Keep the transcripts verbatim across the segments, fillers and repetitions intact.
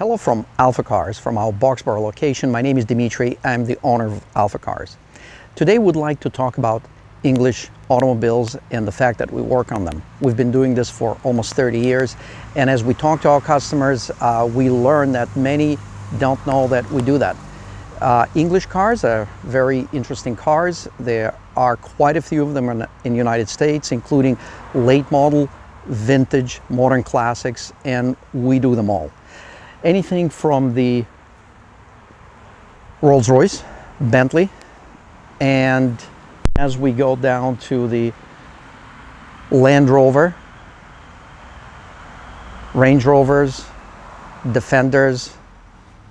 Hello from Alpha Cars, from our Boxborough location. My name is Dimitri. I'm the owner of Alpha Cars. Today we'd like to talk about English automobiles and the fact that we work on them. We've been doing this for almost thirty years, and as we talk to our customers, uh, we learn that many don't know that we do that. Uh, English cars are very interesting cars. There are quite a few of them in, in the United States, including late model, vintage, modern classics, and we do them all. Anything from the Rolls-Royce, Bentley, and as we go down to the Land Rover, Range Rovers, Defenders,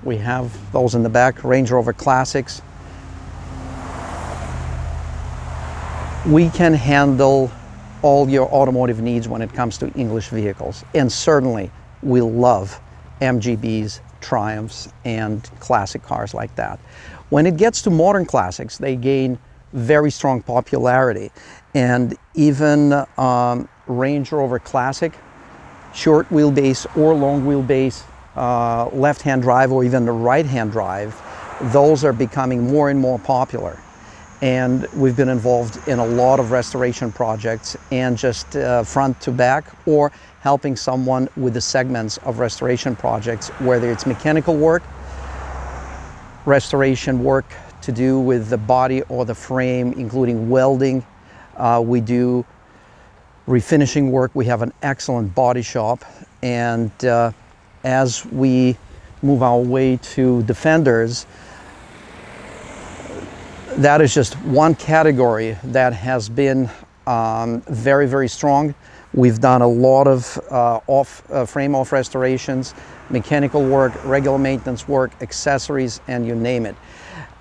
we have those in the back, Range Rover Classics. We can handle all your automotive needs when it comes to English vehicles, and certainly we love M G Bs, Triumphs, and classic cars like that. When it gets to modern classics, they gain very strong popularity, and even um, Range Rover Classic, short wheelbase or long wheelbase, uh, left-hand drive or even the right-hand drive, those are becoming more and more popular. And we've been involved in a lot of restoration projects, and just uh, front to back, or helping someone with the segments of restoration projects, whether it's mechanical work, restoration work to do with the body or the frame, including welding. Uh, we do refinishing work. We have an excellent body shop. And uh, as we move our way to Defenders, that is just one category that has been um, very, very strong. We've done a lot of uh, off, uh, frame-off restorations, mechanical work, regular maintenance work, accessories, and you name it.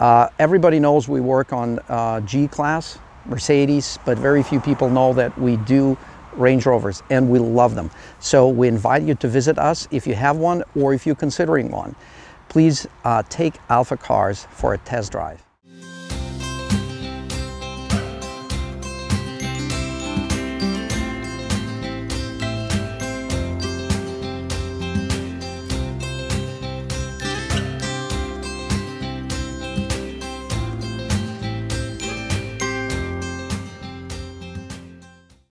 Uh, everybody knows we work on uh, G-Class, Mercedes, but very few people know that we do Range Rovers, and we love them. So we invite you to visit us if you have one or if you're considering one. Please uh, take Alpha Cars for a test drive.